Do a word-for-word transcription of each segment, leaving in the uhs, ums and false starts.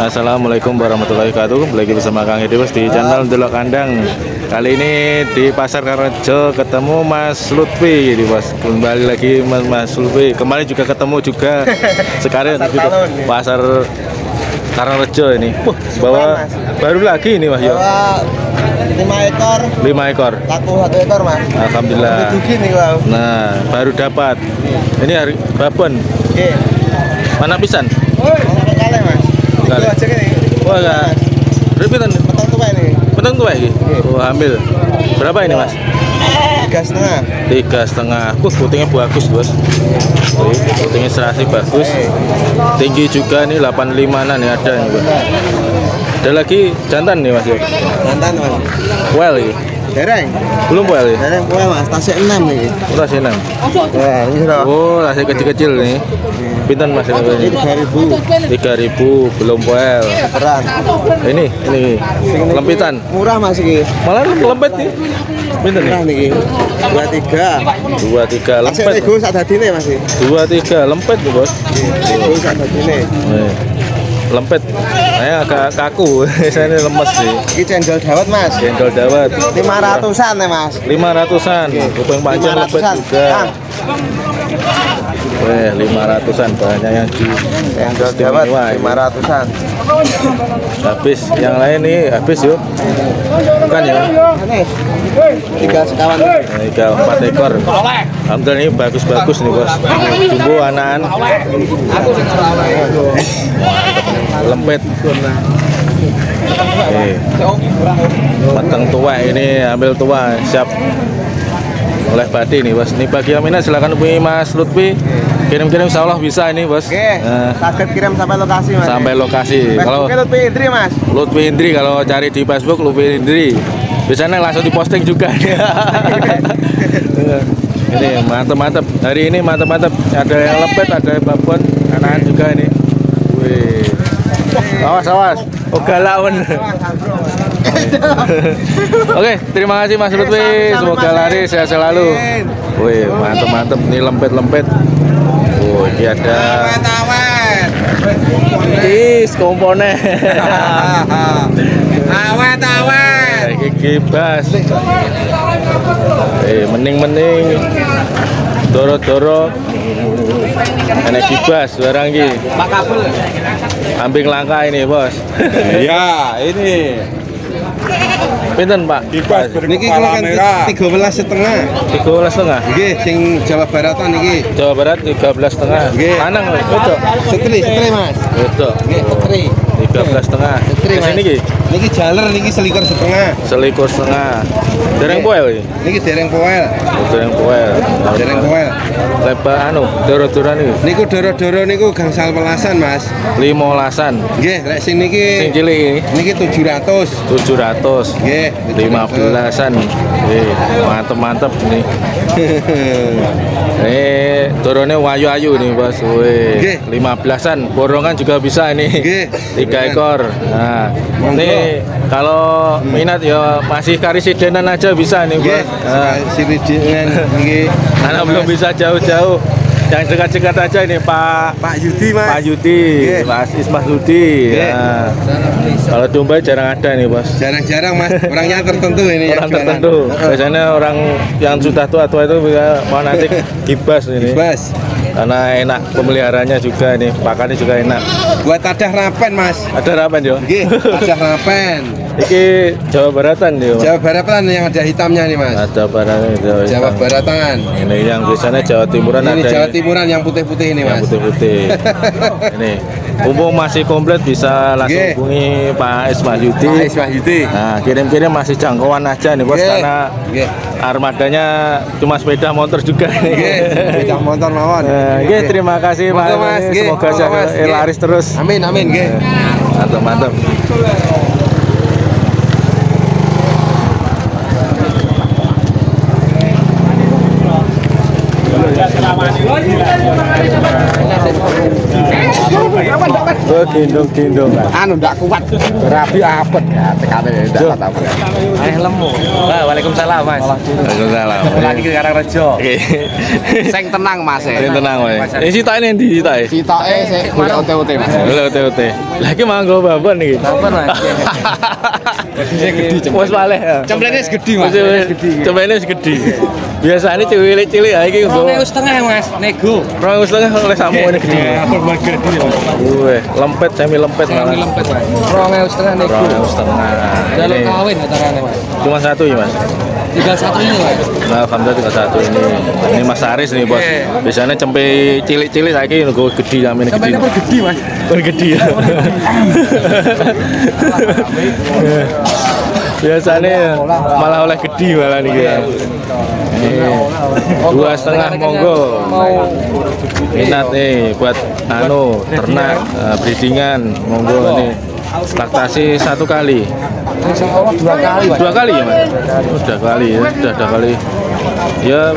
Assalamualaikum warahmatullahi wabarakatuh. Lagi bersama Kang Idrus di channel Delok Kandang. Kali ini di Pasar Karangrejo ketemu Mas Lutfi. Jadi Mas kembali lagi Mas, Mas Lutfi. Kemarin juga ketemu juga sekarang di Pasar Karangrejo ini. Wah, bawa baru lagi ini Mas Yo. lima ekor. lima ekor. Laku satu ekor, Mas. Alhamdulillah. Nah, baru dapat. Ini hari babon. Nggih. Mana pisan? Kali. Wah, enggak. Repitan petang tua ini. Petang tua iki. Oh, hamil. Berapa ini, Mas? tiga setengah. tiga setengah. Wah, putingnya bagus, Bos. Putingnya serasi bagus. Tinggi juga nih, delapan puluh lima-an ya ada nih, Bos. Ada lagi jantan nih, Mas. Jantan, Mas. Well iki. Dereng. Belum well iki. Dereng well, Mas. Tasik enam iki. Tasik enam. Wah, ini sudah. Oh, tasik kecil-kecil nih. Pintan Mas ini? tiga ribu belum poel. Beran. Ini ini lempitan. Murah Mas ini. Malah lempet nih. Pintan nih. dua puluh tiga. dua puluh tiga lempet. Ego sak dadine Mas iki. dua puluh tiga lempet tuh, Bos. Ego sak dadine. Lempet. Saya agak kaku, saya ini lemes sih. Ini cendol dawet Mas. Cendol dawet. lima ratusan ya Mas. lima ratusan. Kuping panjang lempet juga. Weh, lima ratusan banyak yang di yang istimewa lima ratusan. Habis yang lain nih habis yuk. Bukan ya? Tiga sekawan. Tiga empat ekor. Alhamdulillah ini bagus-bagus nih Bos. Jumbo anan. Lempet. Eh. Peteng tua ini ambil tua siap oleh padi nih Bos. Nih bagi yang minat silakan hubungi Mas Lutfi. Kirim-kirim insyaallah bisa ini Bos. Oke. Nah, target kirim sampai lokasi Mas. Sampai lokasi. Kalau Lutfi Indri Mas. Lutfi Indri kalau cari di Facebook Lutfi Indri. Biasanya langsung diposting juga. Ini mantap-mantap. Hari ini mantap-mantap. Ada yang lepet, ada yang babon, anak-anak juga ini. Wih. Awas awas. Ogalaun. Oke, terima kasih Mas Lutfi. Semoga laris sehat selalu. Wih, mantep-mantep nih lempet-lempet. Oh, ini ada. Is komponen. Awet-awet. Kibas. Eh, mening-mening. Doro-doro. Enak kibas barang iki. Pak Kapul. Kambing langka ini, Bos. Iya, ini. Pinten Pak? Kibas berkepala merah. Niki tiga belas setengah. tiga belas setengah. Nggih, sing Jawa Baratan niki. Jawa Barat tiga belas setengah. Lanang wedok. Setri, setri Mas. Wedok. Nggih, setri. tiga belas setengah. Setri Mas niki. Niki jaler niki selikur setengah. Selikur setengah. Dereng poel iki. Niki dereng poel. Dereng poel. Dereng poel. Lebar anu, doro-doro niku. Niku doro-doro niku gangsal pelasan Mas. lima belasan. Nggih, lek sing niki sing cilik niki tujuh ratus. tujuh ratus. Nggih. lima belasan. Nggih, mantep-mantep nih. Eh, dorone wayu-ayu nih Bos. Wih, lima belasan. Borongan juga bisa ini. Nggih. tiga ekor. Nah, ini kalau minat ya masih karisidenan aja bisa nih Bos. Nah, karisidenan nggih. Karena belum bisa jauh-jauh. Yang dekat-dekat aja ini Pak Pak Yudi Mas. Pak Yudi, yeah. Mas Esma Wahyudi. Yeah. Nah. Kalau domba jarang ada nih Bos. Jarang-jarang Mas. Orangnya tertentu ini. Orang tertentu. Biasanya orang yang sudah tua-tua itu mau nanti kibas ini. Kibas. Karena enak pemeliharaannya juga ini. Pakannya juga enak. Buat tadah rapen Mas. Ada rapen yo. Nggih, tadah rapen. Iki Jawa Baratan yo. Jawa Baratan yang ada hitamnya nih Mas. Ada barang Jawa, Jawa Baratan. Ini yang biasanya Jawa Timuran ini ada. Jawa Timuran yang putih-putih ini Mas. Yang putih-putih. Ini umum masih komplit bisa langsung Gye. hubungi Pak Esma Wahyudi. Pak Esma Wahyudi. Nah, kirim-kirim masih jangkauan aja nih Bos karena Gye. armadanya cuma sepeda motor juga. Sepeda motor mawon. Nah, Gye, terima kasih Mas. Mas. Semoga saya laris terus. Amin amin. Mantap mantap. Terima kasih. Oh, gendong-gendong. Anu ndak kuat. Rabi apet ya, tekane ndak tak apa. Aneh lemu. Waalaikumsalam, Mas. Waalaikumsalam. Lagi ke Karangrejo. Sing tenang, Mas. Sing tenang, Mas. Iki sitoke endi sitoke? Sitoke sik ote-ote, Mas. Ote-ote. Lah iki manggo babon iki. Babon, Mas. Jadi sing gedhi. Wis waleh. Cemplene wis gedhi, Mas. Cemplene wis gedhi. Biasane cilik-cilik ha iki nggo. dua setengah, Mas. Nego. dua setengah oleh sampeyan gedhi. Wih, lempet, semi lempet malah. Semi lempet lah. Rongel setengah nego. Rongel setengah. Jalur kawin katanya Mas. Cuma satu ya Mas. Tiga satu ini Mas. Nah, alhamdulillah tiga satu ini. Ini Mas Aris nih bos. Biasanya cempe cilik-cilik saya ini gue gede sama ini gede. Cempe ini gede Mas. Bergede ya. Biasanya malah oleh gede malah nih ya. Dua setengah monggo. Minat nih buat anu ternak breedingan monggo nih. Laktasi satu kali. Dua kali. Dua kali ya Mas. Dua kali ya. Sudah dua kali. Ya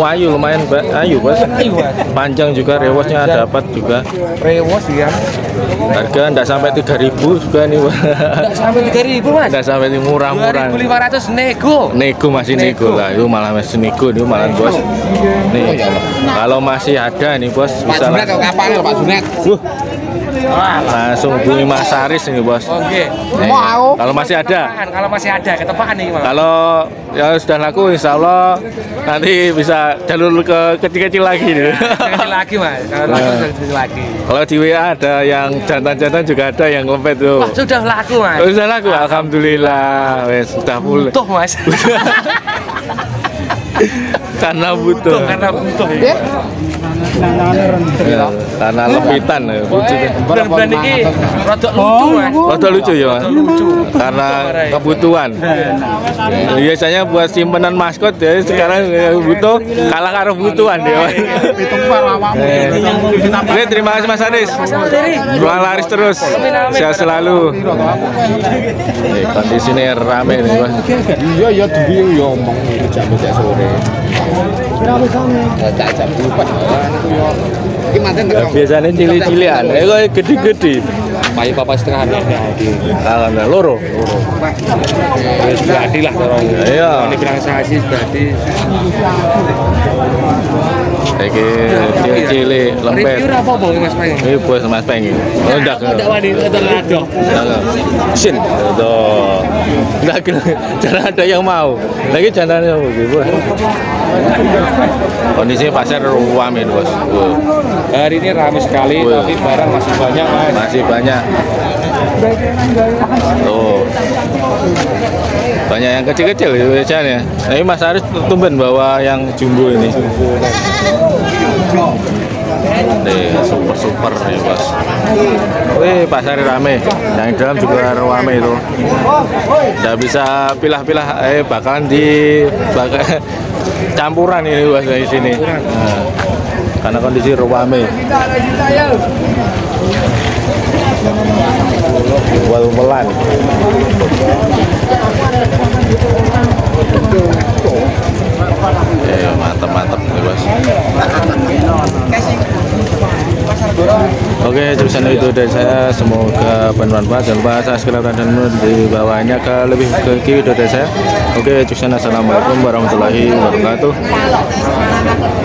wayu lumayan ayu Mas. Panjang juga rewosnya dapat juga. Rewos ya. Harga enggak sampai tiga ribu juga nih. Enggak sampai tiga ribu Mas. Enggak sampai murah-murah. dua ribu lima ratus nego. Nego masih nego lah. Itu malah masih nego nih malah bos. Nih. Kalau masih ada nih bos bisa Pak Junet kapan Pak Junet? Wuh. Langsung hubungi Mas Aris nih bos. Oke. Mau. Kalau masih ada. Kalau masih ada ketepaan nih Mas. Kalau ya sudah laku insya Allah nanti bisa jalur ke kecil-kecil lagi nih. Kecil lagi Mas. Kalau laku kecil lagi. Kalau di W A ada yang jantan-jantan juga ada yang lempet tuh. Sudah laku Mas. Sudah laku. Alhamdulillah. Wes sudah full. Butuh Mas. Karena butuh. Karena butuh. Tanah lepitan ya, bener-bener ini rodok lucu Mas, rodok lucu ya Mas, karena kebutuhan biasanya buat simpenan maskot ya, sekarang butuh kalah karo kebutuhan ya Mas. Oke, terima kasih Mas Hanis, jual laris terus, sehat selalu. Kondisi ini rame nih Mas. Iya iya dia ngomong jam-jam sore jam-jam empat biasanya cili-cilian, eh gede-gede pakai papat setengah ada loro sudah adilah ini bilang sahasi sudah adi ini cili-cili lempet review apa bau Mas Peng? Ini buat Mas Peng ini enggak sin enggak jarang ada yang mau lagi jantannya kondisi pasar ruame bos. Hari ini ramai sekali, tapi barang masih banyak Mas. Masih banyak. Tuh. Banyak yang kecil-kecil biasanya. Tapi Mas Aris tumben bawa yang jumbo ini. Nih, super-super ya bos. Wih, pasar rame. Yang di dalam juga rame itu. Nggak bisa pilah-pilah. Eh, bakalan di bakal campuran ini bos di sini. Nah, karena kondisi rame. Walau pelan. Eh, mantap-mantap nih bos. Oke, jurusan itu dari saya. Semoga bermanfaat. Jangan lupa subscribe dan di bawahnya ke lebih ke kiri dari saya. Oke, jurusan assalamualaikum warahmatullahi wabarakatuh.